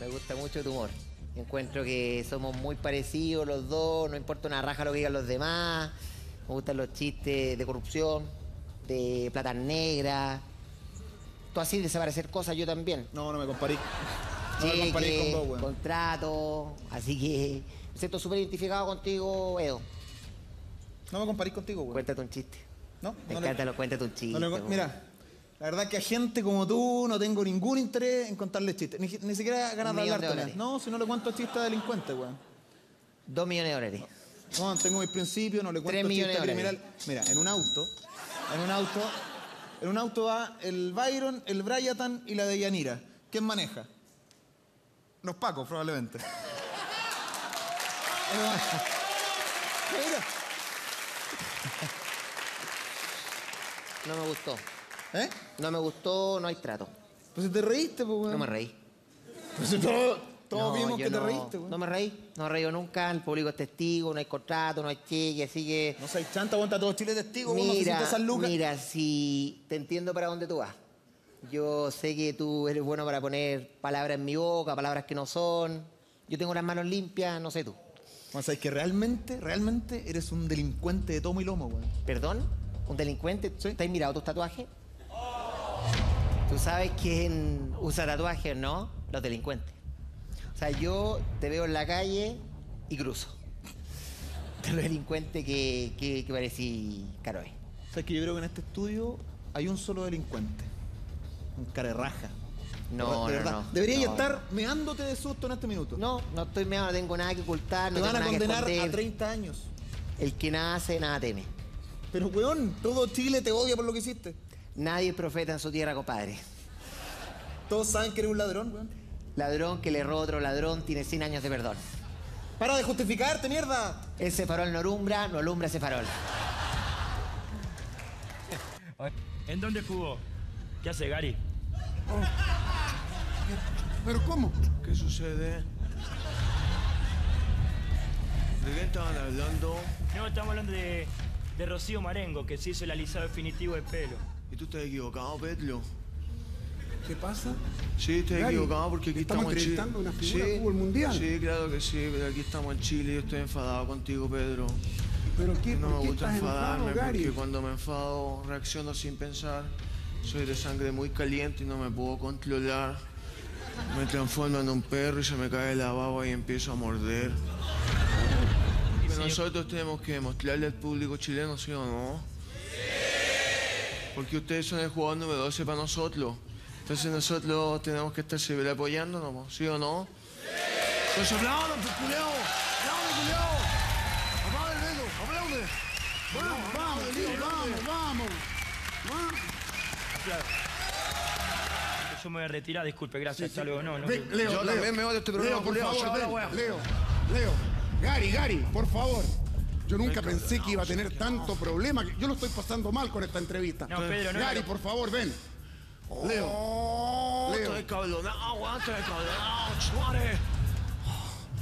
Me gusta mucho tu humor. Encuentro que somos muy parecidos los dos, no importa una raja lo que digan los demás. Me gustan los chistes de corrupción, de plata negra. Tú así desaparecer cosas, yo también. No, no me comparé. No me comparé con vos, weón. Contrato, así que... Me siento súper identificado contigo, Edo. No me comparé contigo, weón. Cuéntate un chiste. No, me encanta lo cuéntate un chiste. No, mira, la verdad que a gente como tú no tengo ningún interés en contarles chistes. Ni siquiera ganas de hablarte. No, si no le cuento chistes a delincuentes, weón. $2 millones. No, tengo mis principios, no le cuento chistes criminales. Mira, en un auto va el Byron, el Bryatan y la Deyanira. ¿Quién maneja? Los Pacos, probablemente. No me gustó. ¿Eh? No me gustó, no hay trato. Pues si te reíste, pues, weón. No me reí. Pues si todos vimos que te reíste, weón. No me reí. No me reí nunca. El público es testigo, no hay contrato, no hay cheque, así que... No seas chanta, aguanta todo Chile testigo, weón. Mira, mira, si te entiendo para dónde tú vas. Yo sé que tú eres bueno para poner palabras en mi boca, palabras que no son. Yo tengo las manos limpias, no sé tú. O sea, es que realmente eres un delincuente de tomo y lomo, weón. ¿Perdón? ¿Un delincuente? ¿Sí? ¿Te has mirado tus tatuajes? Tú sabes quién usa tatuajes, ¿no? Los delincuentes. O sea, yo te veo en la calle y cruzo. De los delincuentes que parecí Caroe. O sea, es que yo creo que en este estudio hay un solo delincuente. Un carerraja. No, de verdad. No, no. Deberías estar meándote de susto en este minuto. No, no estoy meado, no tengo nada que ocultar. Te van a condenar a 30 años. El que nada hace, nada teme. Pero, weón, todo Chile te odia por lo que hiciste. Nadie es profeta en su tierra, compadre. Todos saben que eres un ladrón, weón. Ladrón que le roba a otro ladrón, tiene 100 años de perdón. ¡Para de justificarte, mierda! Ese farol no alumbra ese farol. ¿En dónde jugó? ¿Qué hace Gary? Oh. ¿Pero cómo? ¿Qué sucede? ¿De qué estaban hablando? No, estamos hablando de Rocío Marengo, que se hizo el alisado definitivo de pelo. ¿Y tú estás equivocado, Petlo? ¿Qué pasa? Sí, estoy equivocado porque aquí estamos en Chile. ¿Estamos entrevistando una figura de fútbol mundial? Sí, claro que sí, pero aquí estamos en Chile y yo estoy enfadado contigo, Pedro. ¿Pero qué? No me gusta enfadarme porque cuando me enfado reacciono sin pensar. Soy de sangre muy caliente y no me puedo controlar. Me transformo en un perro y se me cae la baba y empiezo a morder. Pero nosotros tenemos que demostrarle al público chileno, ¿sí o no? Porque ustedes son el jugador número 12 para nosotros. Entonces nosotros tenemos que estar siempre apoyándonos, ¿sí o no? Entonces aplaudan, pues, culeo. Aplaudan, culeo. Apaga el dedo, aplaude. Vamos, vamos, vamos, vamos. Yo me voy a retirar, disculpe, gracias. Hasta luego, no. Leo, me voy de este programa, culeo. Leo, Gary, por favor. Yo nunca pensé que iba a tener tanto problema. Yo lo estoy pasando mal con esta entrevista. No, Pedro, no. Gary, por favor, ven. Leo. Estoy cablonado, Juan, estoy cablonado, Suárez.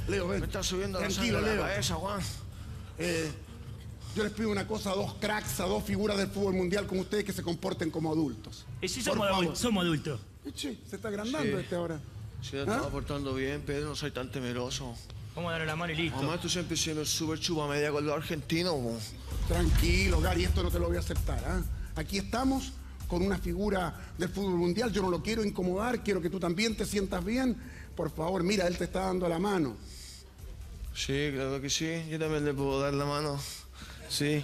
Leo, ven. Me está subiendo la sangre a la cabeza, Juan. Yo les pido una cosa a dos cracks, a dos figuras del fútbol mundial como ustedes, que se comporten como adultos. Y si somos adultos. Sí, se está agrandando este ahora. Sí, me estaba portando bien, Pedro, no soy tan temeroso. Vamos a darle la mano y listo. Además, tú siempre siendo súper chupamedia con los argentinos, vos. Tranquilo, Gary, esto no te lo voy a aceptar, ¿eh? Aquí estamos con una figura del fútbol mundial. Yo no lo quiero incomodar, quiero que tú también te sientas bien. Por favor, mira, él te está dando la mano. Sí, claro que sí. Yo también le puedo dar la mano. Sí.